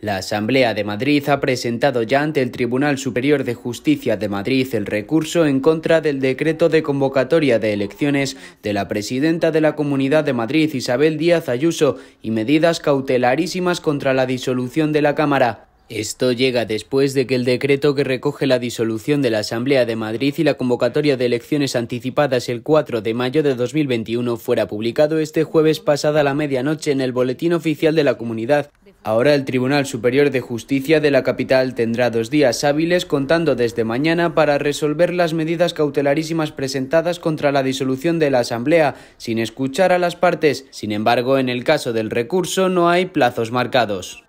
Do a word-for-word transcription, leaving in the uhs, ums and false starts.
La Asamblea de Madrid ha presentado ya ante el Tribunal Superior de Justicia de Madrid el recurso en contra del decreto de convocatoria de elecciones de la presidenta de la Comunidad de Madrid, Isabel Díaz Ayuso, y medidas cautelarísimas contra la disolución de la Cámara. Esto llega después de que el decreto que recoge la disolución de la Asamblea de Madrid y la convocatoria de elecciones anticipadas el cuatro de mayo de dos mil veintiuno fuera publicado este jueves pasada la medianoche en el Boletín Oficial de la Comunidad. Ahora el Tribunal Superior de Justicia de la capital tendrá dos días hábiles contando desde mañana para resolver las medidas cautelarísimas presentadas contra la disolución de la Asamblea, sin escuchar a las partes. Sin embargo, en el caso del recurso no hay plazos marcados.